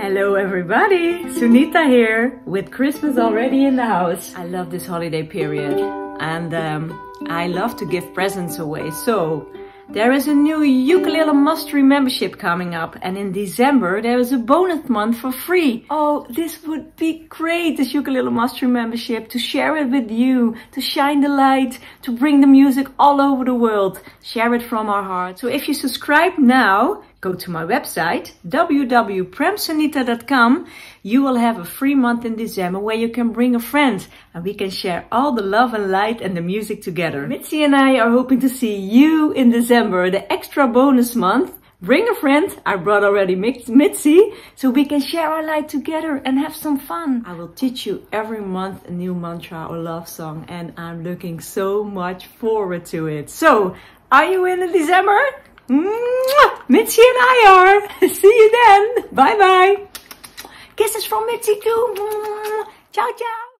Hello everybody, Sunita here with Christmas already in the house. I love this holiday period and I love to give presents away. So there is a new Ukulele Mastery membership coming up and in December there is a bonus month for free. Oh, this would be great, this Ukulele Mastery membership, to share it with you, to shine the light, to bring the music all over the world, share it from our heart. So if you subscribe now, go to my website, www.premsunita.com. You will have a free month in December where you can bring a friend and we can share all the love and light and the music together. Mitzi and I are hoping to see you in December, the extra bonus month. Bring a friend. I brought already Mitzi, so we can share our light together and have some fun. I will teach you every month a new mantra or love song and I'm looking so much forward to it. So, are you in December? Mitzi and I are. See you then. Bye bye. Kisses from Mitzi too. Ciao, ciao.